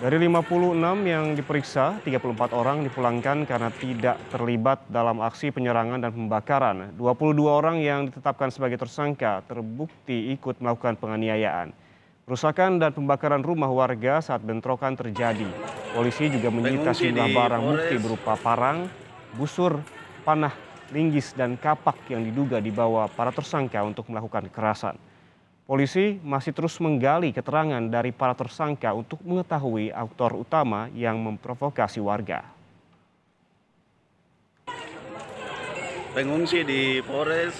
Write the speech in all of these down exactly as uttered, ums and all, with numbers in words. Dari lima puluh enam yang diperiksa, tiga puluh empat orang dipulangkan karena tidak terlibat dalam aksi penyerangan dan pembakaran. dua puluh dua orang yang ditetapkan sebagai tersangka terbukti ikut melakukan penganiayaan. Perusakan dan pembakaran rumah warga saat bentrokan terjadi. Polisi juga menyita sejumlah barang bukti berupa parang, busur, panah, linggis, dan kapak yang diduga dibawa para tersangka untuk melakukan kekerasan. Polisi masih terus menggali keterangan dari para tersangka untuk mengetahui aktor utama yang memprovokasi warga. Pengungsi di Polres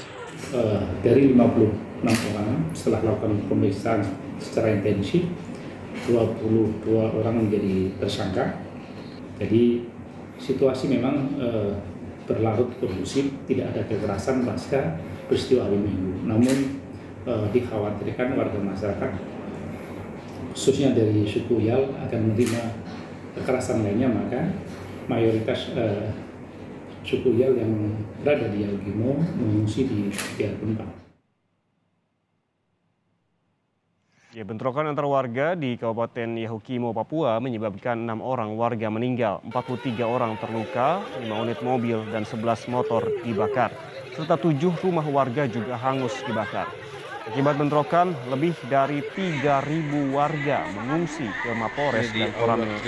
uh, dari lima puluh enam orang setelah melakukan pemeriksaan secara intensif, dua puluh dua orang menjadi tersangka. Jadi situasi memang uh, berlarut kondusif, tidak ada kekerasan pasca peristiwa hari Minggu. Namun dikhawatirkan warga masyarakat khususnya dari suku Yali akan menerima kekerasan lainnya, maka mayoritas eh, suku Yali yang berada di Yahukimo mengungsi di tiap tempat. Ya, bentrokan antar warga di Kabupaten Yahukimo, Papua menyebabkan enam orang warga meninggal, empat puluh tiga orang terluka, lima unit mobil dan sebelas motor dibakar, serta tujuh rumah warga juga hangus dibakar. Akibat bentrokan, lebih dari tiga ribu warga mengungsi ke Mapores dan Koran.